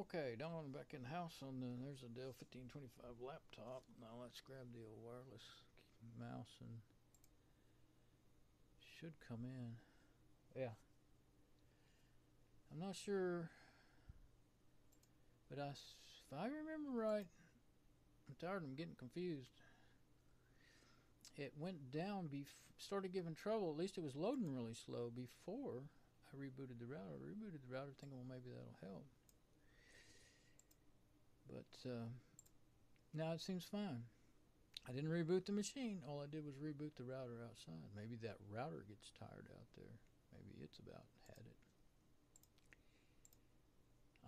Okay, Don, back in the house on there's a Dell 1525 laptop. Now let's grab the old wireless mouse and should come in. Yeah. I'm not sure, but if I remember right, I'm tired, I'm getting confused. It went down, started giving trouble. At least it was loading really slow before I rebooted the router. I rebooted the router thinking, well, maybe that'll help. But now it seems fine. I didn't reboot the machine. All I did was reboot the router outside. Maybe that router gets tired out there. Maybe it's about had it.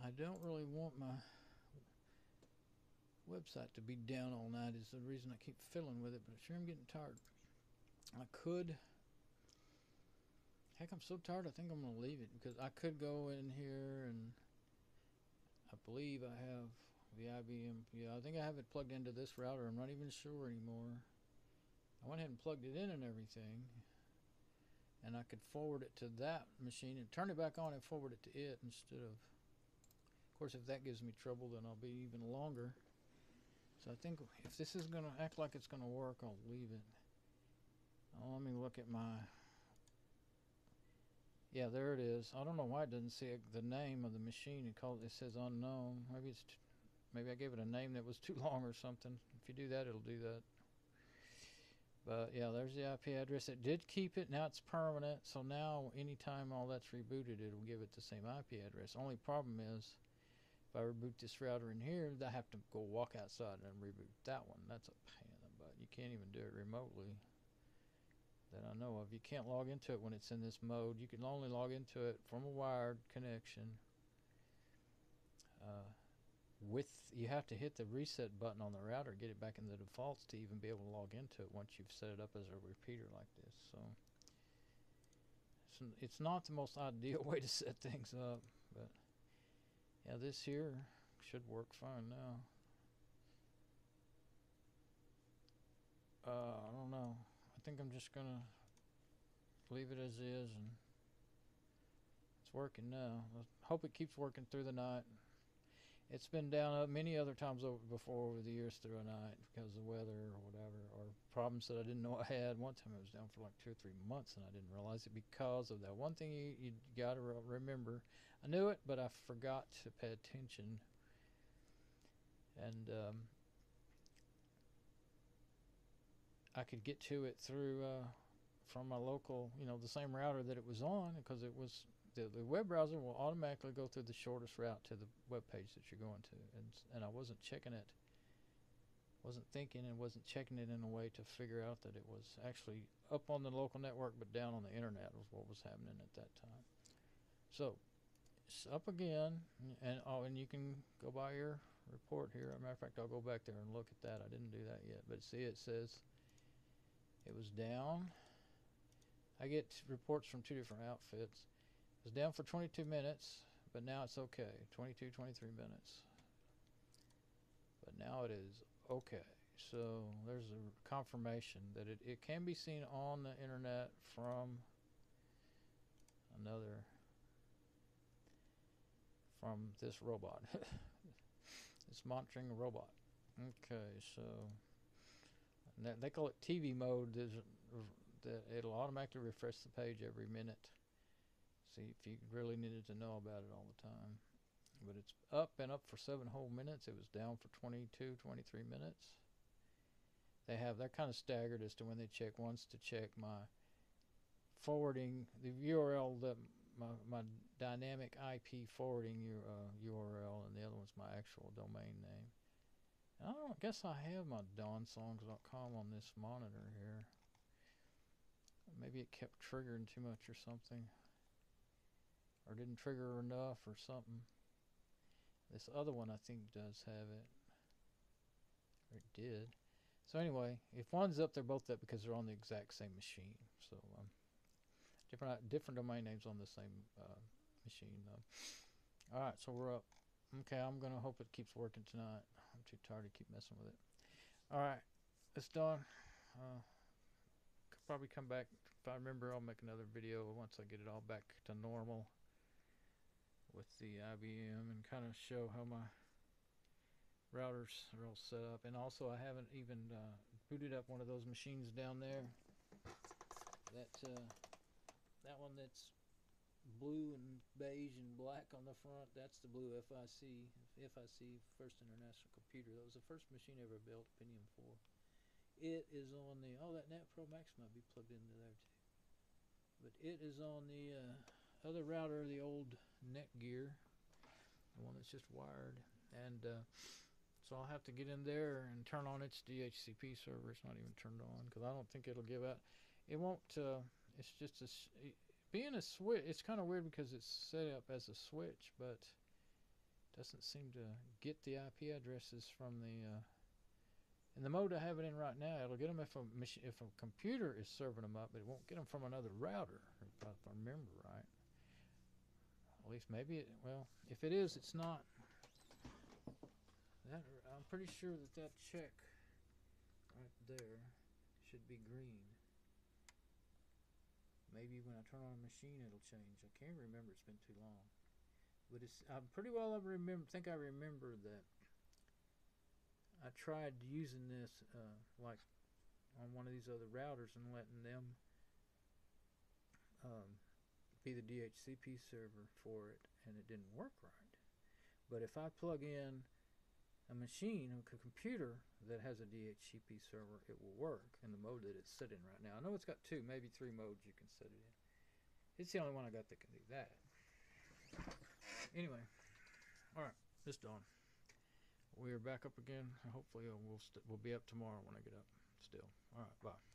I don't really want my website to be down all night is the reason I keep fiddling with it, but sure I'm getting tired. I could, heck, I'm so tired I think I'm going to leave it, because I could go in here and I believe I have the IBM, yeah, I think I have it plugged into this router. I'm not even sure anymore. I went ahead and plugged it in and everything, and I could forward it to that machine and turn it back on and forward it to it instead of course, if that gives me trouble, then I'll be even longer. So I think if this is going to act like it's going to work, I'll leave it. Now let me look at my... Yeah, there it is. I don't know why it doesn't see the name of the machine. It says unknown. Maybe it's maybe I gave it a name that was too long or something. If you do that, it'll do that. But yeah, there's the IP address. It did keep it. Now it's permanent. So now anytime all that's rebooted, it'll give it the same IP address. Only problem is, if I reboot this router in here, I have to go walk outside and reboot that one. That's a pain in the butt. You can't even do it remotely that I know of. You can't log into it when it's in this mode. You can only log into it from a wired connection. You have to hit the reset button on the router, get it back in the defaults to even be able to log into it once you've set it up as a repeater like this. So it's not the most ideal way to set things up, but yeah, this here should work fine now. I don't know. I think I'm just gonna leave it as is, and it's working now. I hope it keeps working through the night. It's been down many other times over the years through the night because of weather or whatever, or problems that I didn't know I had. One time it was down for like 2 or 3 months and I didn't realize it because of that one thing you got to remember. I knew it, but I forgot to pay attention. And I could get to it through from my local, the same router that it was on, because it was... The web browser will automatically go through the shortest route to the web page that you're going to, and I wasn't checking it, wasn't thinking, and wasn't checking it in a way to figure out that it was actually up on the local network but down on the internet was what was happening at that time. So it's up again, and you can go by your report here. As a matter of fact, I'll go back there and look at that. I didn't do that yet, but see, it says it was down. I get reports from two different outfits. It was down for 22 minutes, but now it's okay. 22, 23 minutes. But now it is okay. So there's a confirmation that it can be seen on the internet from another, from this robot. It's monitoring a robot. Okay, so they call it TV mode. It'll automatically refresh the page every minute. See, if you really needed to know about it all the time. But it's up and up for 7 whole minutes. It was down for 22, 23 minutes. They're kind of staggered as to when they check. One's to check my forwarding, the URL, my dynamic IP forwarding URL, and the other one's my actual domain name. And I guess I have my DonSongs.com on this monitor here. Maybe it kept triggering too much or something, or didn't trigger enough or something. This other one I think does have it, or it did. So anyway, if one's up, they're both up because they're on the exact same machine. So different domain names on the same machine though. Alright, so we're up. Okay, I'm gonna hope it keeps working tonight. I'm too tired to keep messing with it. Alright, it's done. Could probably come back, if I remember, I'll make another video once I get it all back to normal with the IBM and kind of show how my routers are all set up. And also I haven't even booted up one of those machines down there, that one that's blue and beige and black on the front. That's the blue FIC, First International Computer. That was the first machine ever built, Pentium 4. It is on the, oh, that NetPro Max might be plugged into there too. But it is on the other router, the old Netgear, the one that's just wired. And so I'll have to get in there and turn on its DHCP server. It's not even turned on because I don't think it'll give out. It won't, it's just a, being a switch, it's kind of weird because it's set up as a switch, but doesn't seem to get the IP addresses from the, in the mode I have it in right now, it'll get them if a computer is serving them up, but it won't get them from another router, if I remember right. At least maybe it, well, if it is, it's not. That, I'm pretty sure that that check right there should be green. Maybe when I turn on a machine it'll change. I can't remember, it's been too long. But it's, I'm pretty well, I remember that I tried using this like on one of these other routers and letting them be the DHCP server for it, and it didn't work right. But if I plug in a machine, a computer that has a DHCP server, it will work in the mode that it's set in right now. I know it's got two, maybe three modes you can set it in. It's the only one I got that can do that. Anyway, alright, it's done. We're back up again. Hopefully we'll be up tomorrow when I get up still. Alright, bye.